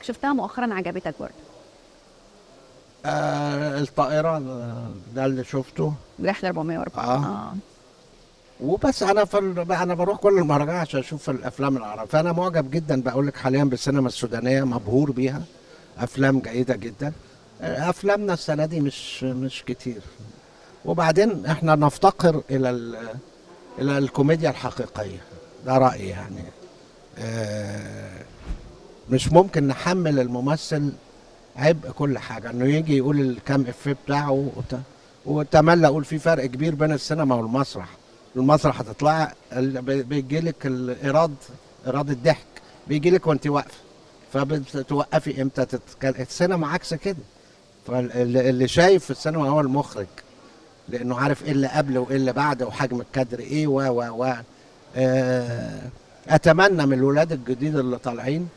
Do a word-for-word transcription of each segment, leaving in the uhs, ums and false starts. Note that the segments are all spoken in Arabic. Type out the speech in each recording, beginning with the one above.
حضرتك شفتها مؤخرا عجبتك برضه؟ آه الطائرة ده اللي شفته، رحلة أربعمية وأربعة. آه. آه. وبس انا في ال... انا بروح كل المهرجان عشان اشوف الافلام العربية، فانا معجب جدا بقول لك حاليا بالسينما السودانية، مبهور بيها، افلام جيدة جدا. افلامنا السنة دي مش مش كتير، وبعدين احنا نفتقر الى ال... الى الكوميديا الحقيقية، ده رأيي يعني. آه مش ممكن نحمل الممثل عبء كل حاجة، انه يجي يقول الكام افيه بتاعه وتملى. اقول في فرق كبير بين السينما والمسرح، المسرح هتطلع بيجي لك الايراد، ايراد الضحك بيجي لك وانت واقفة، فبتوقفي امتى تتكلم. السينما عكس كده، فاللي شايف في السينما هو المخرج، لانه عارف ايه اللي قبل وايه اللي بعد وحجم الكادر ايه و و و آه اتمنى من الولاد الجديد اللي طالعين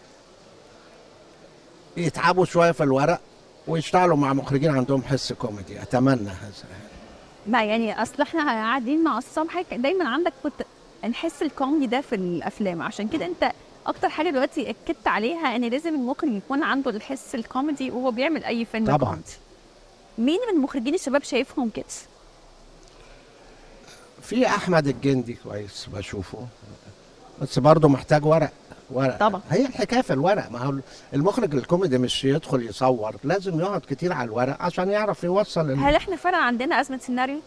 يتعبوا شويه في الورق ويشتغلوا مع مخرجين عندهم حس كوميدي، اتمنى هذا. ما يعني اصل احنا قاعدين مع الصبح حضرتك دايما عندك كنت نحس الكوميدي ده في الافلام، عشان كده انت اكتر حاجه دلوقتي اكدت عليها ان لازم المخرج يكون عنده الحس الكوميدي وهو بيعمل اي فيلم. طبعا كوميدي. مين من مخرجين الشباب شايفهم كده؟ في احمد الجندي كويس بشوفه، بس برضه محتاج ورق ورق. طبعا هي الحكايه في الورق، ما هو المخرج الكوميدي مش يدخل يصور، لازم يقعد كتير على الورق عشان يعرف يوصل ال... هل احنا فعلا عندنا ازمه سيناريو؟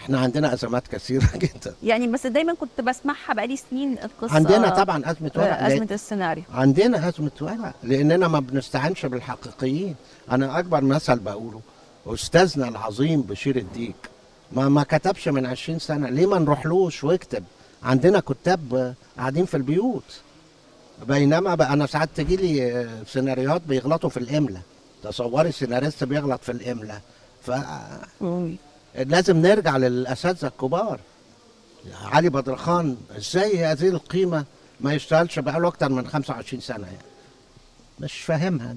احنا عندنا ازمات كثيره جدا يعني، بس دايما كنت بسمعها بقالي سنين القصه. عندنا طبعا ازمه ورق، ازمه السيناريو، عندنا ازمه ورق لاننا ما بنستعنش بالحقيقيين. انا اكبر مثل بقوله استاذنا العظيم بشير الديك ما ما كتبش من عشرين سنة، ليه ما نروحلوش ويكتب؟ عندنا كتاب قاعدين في البيوت. بينما بقى انا ساعات تجي لي سيناريوهات بيغلطوا في الاملا، تصوري سيناريست بيغلط في الاملا، ف لازم نرجع للاساتذه الكبار. علي بدرخان ازاي هذه القيمه ما يشتغلش بقاله اكتر من خمسة وعشرين سنة يعني، مش فاهمها.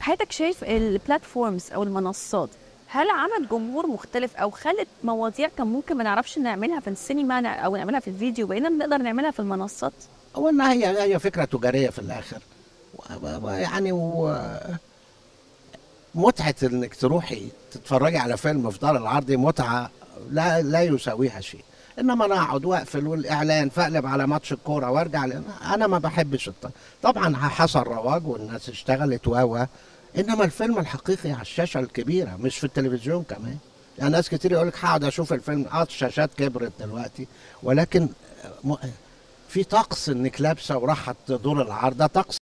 حضرتك شايف البلاتفورمز او المنصات هل عملت جمهور مختلف او خلت مواضيع كان ممكن ما نعرفش نعملها في السينما او نعملها في الفيديو بقينا بنقدر نعملها في المنصات؟ أولا هي هي فكرة تجارية في الآخر، يعني و... متعة إنك تروحي تتفرجي على فيلم في دار العرض متعة لا لا يساويها شيء، إنما أنا أقعد وأقفل والإعلان فأقلب على ماتش الكورة وأرجع ل... أنا ما بحبش الط... طبعا حصل رواج والناس اشتغلت و إنما الفيلم الحقيقي على الشاشة الكبيرة مش في التلفزيون كمان، يعني ناس كتير يقول لك هقعد أشوف الفيلم، أه الشاشات كبرت دلوقتي، ولكن م... في طقس انك لابسه وراحت دور العرض، ده طقس